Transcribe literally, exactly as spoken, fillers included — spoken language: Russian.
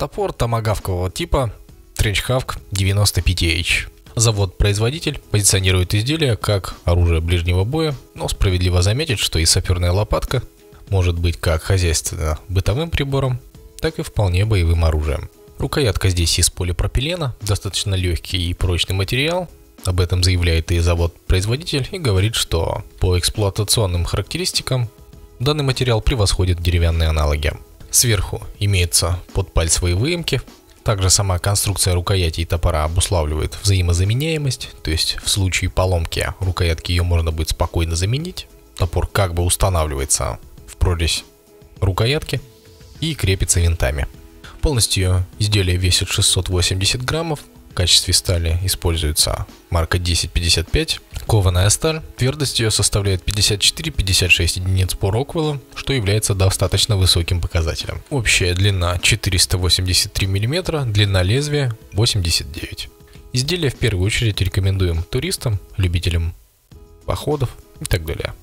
Топор томагавкового типа Тренч Хавк девяносто пи ти эйч. Завод-производитель позиционирует изделие как оружие ближнего боя, но справедливо заметить, что и саперная лопатка может быть как хозяйственно-бытовым прибором, так и вполне боевым оружием. Рукоятка здесь из полипропилена, достаточно легкий и прочный материал. Об этом заявляет и завод-производитель, и говорит, что по эксплуатационным характеристикам данный материал превосходит деревянные аналоги. Сверху имеются подпальцевые выемки. Также сама конструкция рукояти и топора обуславливает взаимозаменяемость, то есть в случае поломки рукоятки ее можно будет спокойно заменить. Топор как бы устанавливается в прорезь рукоятки и крепится винтами. Полностью изделие весит шестьсот восемьдесят граммов. В качестве стали используется марка десять пятьдесят пять, кованая сталь. Твердость ее составляет пятьдесят четыре — пятьдесят шесть единиц по Роквеллу, что является достаточно высоким показателем. Общая длина четыреста восемьдесят три мм, длина лезвия восемьдесят девять. Изделие в первую очередь рекомендуем туристам, любителям походов и так далее.